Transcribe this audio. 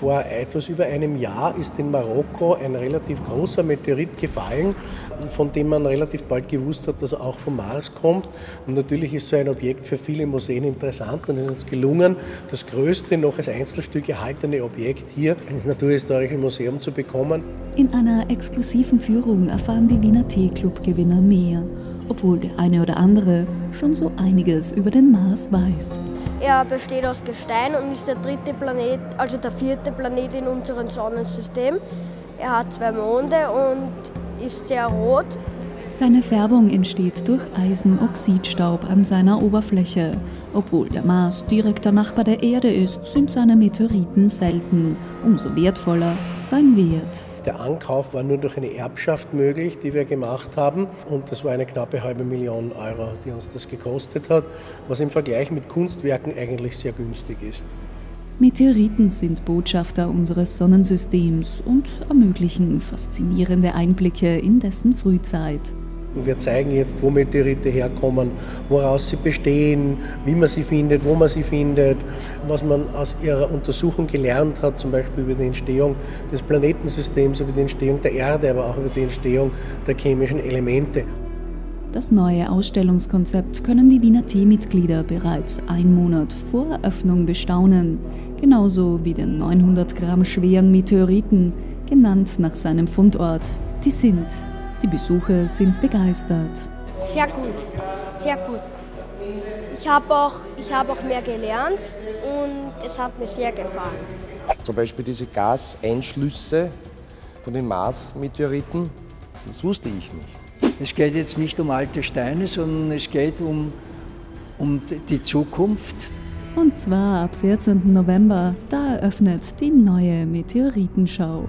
Vor etwas über einem Jahr ist in Marokko ein relativ großer Meteorit gefallen, von dem man relativ bald gewusst hat, dass er auch vom Mars kommt. Und natürlich ist so ein Objekt für viele Museen interessant und es ist uns gelungen, das größte noch als Einzelstück erhaltene Objekt hier ins Naturhistorische Museum zu bekommen. In einer exklusiven Führung erfahren die Wiener Tee-Club-Gewinner mehr, obwohl der eine oder andere schon so einiges über den Mars weiß. Er besteht aus Gestein und ist der dritte Planet, also der vierte Planet in unserem Sonnensystem. Er hat 2 Monde und ist sehr rot. Seine Färbung entsteht durch Eisenoxidstaub an seiner Oberfläche. Obwohl der Mars direkter Nachbar der Erde ist, sind seine Meteoriten selten. Umso wertvoller sein Wert. Der Ankauf war nur durch eine Erbschaft möglich, die wir gemacht haben. Und das war eine knappe halbe Million Euro, die uns das gekostet hat, was im Vergleich mit Kunstwerken eigentlich sehr günstig ist. Meteoriten sind Botschafter unseres Sonnensystems und ermöglichen faszinierende Einblicke in dessen Frühzeit. Wir zeigen jetzt, wo Meteorite herkommen, woraus sie bestehen, wie man sie findet, wo man sie findet, was man aus ihrer Untersuchung gelernt hat, zum Beispiel über die Entstehung des Planetensystems, über die Entstehung der Erde, aber auch über die Entstehung der chemischen Elemente. Das neue Ausstellungskonzept können die Wiener T-Mitglieder bereits einen Monat vor Eröffnung bestaunen, genauso wie den 900 Gramm schweren Meteoriten, genannt nach seinem Fundort Tissint. Die Besucher sind begeistert. Sehr gut, sehr gut. Ich hab auch mehr gelernt und es hat mir sehr gefallen. Zum Beispiel diese Gaseinschlüsse von den Mars-Meteoriten, das wusste ich nicht. Es geht jetzt nicht um alte Steine, sondern es geht um die Zukunft. Und zwar ab 14. November, da eröffnet die neue Meteoritenschau.